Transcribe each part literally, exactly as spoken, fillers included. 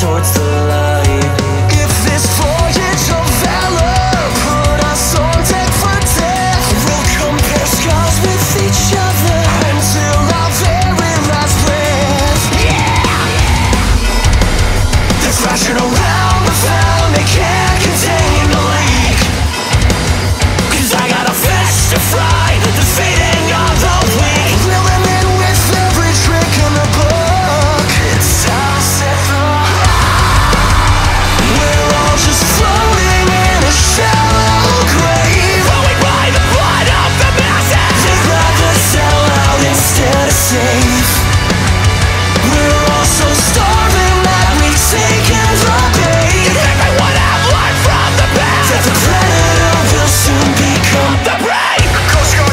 towards the light. If this voyage of valor put us on deck for death, we'll compare scars with each other until our very last breath. Yeah! They're thrashing around the town, they can't contain the leak, 'cause I got a fish to fry, defeating all the weak. We'll end it with every trick in the book. It's our second. We're all just floating in a shallow grave, going by the blood of the masses. They'd rather sell out instead of save. We're all so starving that we've taken the bait. You think they would have learned from the past that the predator will soon become the prey?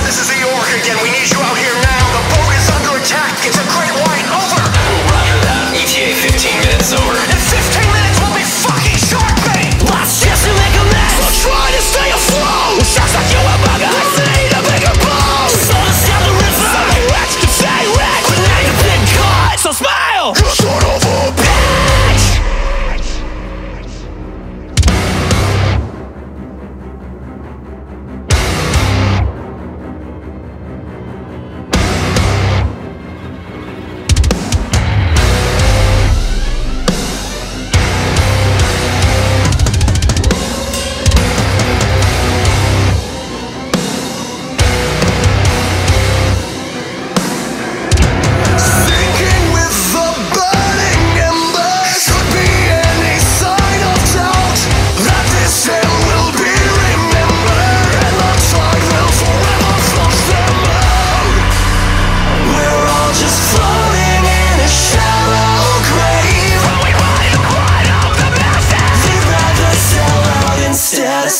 This is the York again, we need you out here now. The boat is under attack, it's a great white, over. Roger that, E T A fifteen minutes over. In fifteen minutes we'll be fucking shark bait. Last chance to make a mess, we'll try to stay afloat. With sharks like you among us, let's need a bigger boat. Sold us down the river, so many rats could stay rich, but now you've been caught, so smile, you son of a bitch.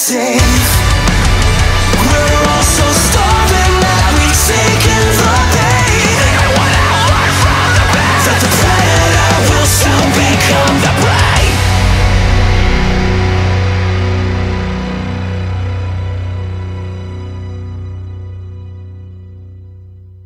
Say